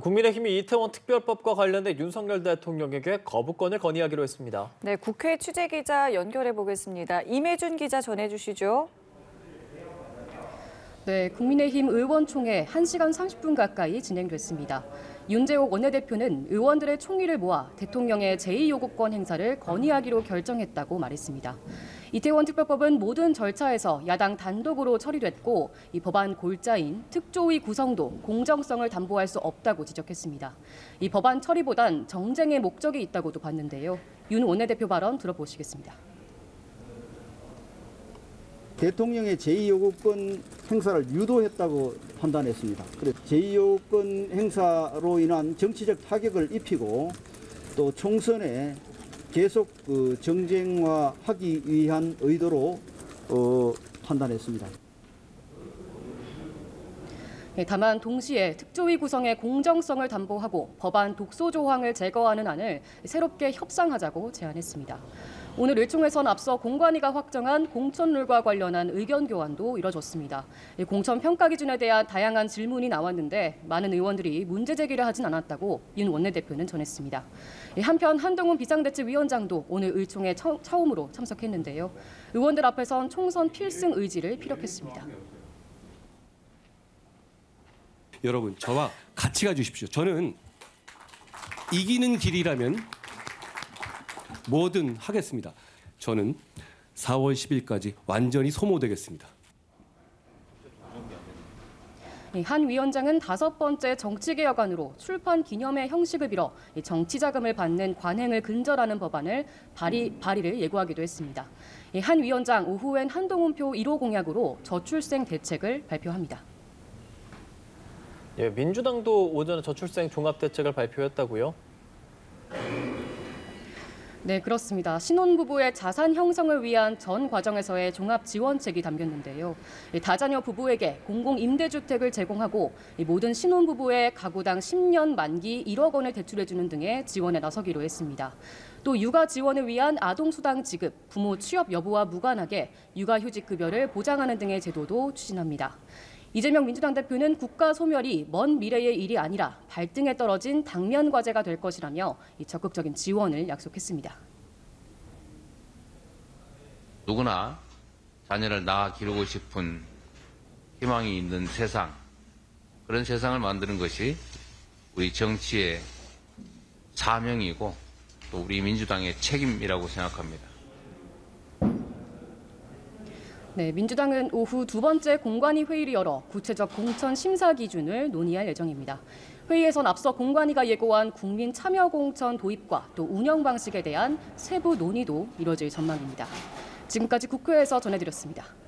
국민의힘이 이태원 특별법과 관련해 윤석열 대통령에게 거부권을 건의하기로 했습니다. 네, 국회 취재기자 연결해 보겠습니다. 임혜준 기자 전해주시죠. 네, 국민의힘 의원총회 1시간 30분 가까이 진행됐습니다. 윤재옥 원내대표는 의원들의 총의를 모아 대통령의 제2요구권 행사를 건의하기로 결정했다고 말했습니다. 이태원 특별법은 모든 절차에서 야당 단독으로 처리됐고 이 법안 골자인 특조위 구성도 공정성을 담보할 수 없다고 지적했습니다. 이 법안 처리보단 정쟁의 목적이 있다고도 봤는데요. 윤 원내대표 발언 들어보시겠습니다. 대통령의 제2요구권 행사를 유도했다고 판단했습니다. 그래서 제2요구권 행사로 인한 정치적 타격을 입히고 또 총선에 계속 정쟁화하기 위한 의도로 판단했습니다. 다만 동시에 특조위 구성의 공정성을 담보하고 법안 독소 조항을 제거하는 안을 새롭게 협상하자고 제안했습니다. 오늘 의총에선 앞서 공관위가 확정한 공천룰과 관련한 의견 교환도 이뤄졌습니다. 공천 평가 기준에 대한 다양한 질문이 나왔는데 많은 의원들이 문제 제기를 하진 않았다고 윤 원내대표는 전했습니다. 한편 한동훈 비상대책위원장도 오늘 의총에 처음으로 참석했는데요. 의원들 앞에선 총선 필승 의지를 피력했습니다. 여러분, 저와 같이 가주십시오. 저는 이기는 길이라면 뭐든 하겠습니다. 저는 4월 10일까지 완전히 소모되겠습니다. 한 위원장은 5번째 정치개혁안으로 출판 기념회 형식을 빌어 정치자금을 받는 관행을 근절하는 법안을 발의를 예고하기도 했습니다. 한 위원장 오후엔 한동훈표 1호 공약으로 저출생 대책을 발표합니다. 예, 민주당도 오전에 저출생 종합대책을 발표했다고요? 네, 그렇습니다. 신혼부부의 자산 형성을 위한 전 과정에서의 종합지원책이 담겼는데요. 다자녀 부부에게 공공임대주택을 제공하고 모든 신혼부부의 가구당 10년 만기 1억 원을 대출해주는 등의 지원에 나서기로 했습니다. 또 육아 지원을 위한 아동수당 지급, 부모 취업 여부와 무관하게 육아휴직급여를 보장하는 등의 제도도 추진합니다. 이재명 민주당 대표는 국가 소멸이 먼 미래의 일이 아니라 발등에 떨어진 당면 과제가 될 것이라며 적극적인 지원을 약속했습니다. 누구나 자녀를 낳아 기르고 싶은 희망이 있는 세상, 그런 세상을 만드는 것이 우리 정치의 사명이고 또 우리 민주당의 책임이라고 생각합니다. 네, 민주당은 오후 2번째 공관위 회의를 열어 구체적 공천 심사 기준을 논의할 예정입니다. 회의에선 앞서 공관위가 예고한 국민 참여 공천 도입과 또 운영 방식에 대한 세부 논의도 이뤄질 전망입니다. 지금까지 국회에서 전해드렸습니다.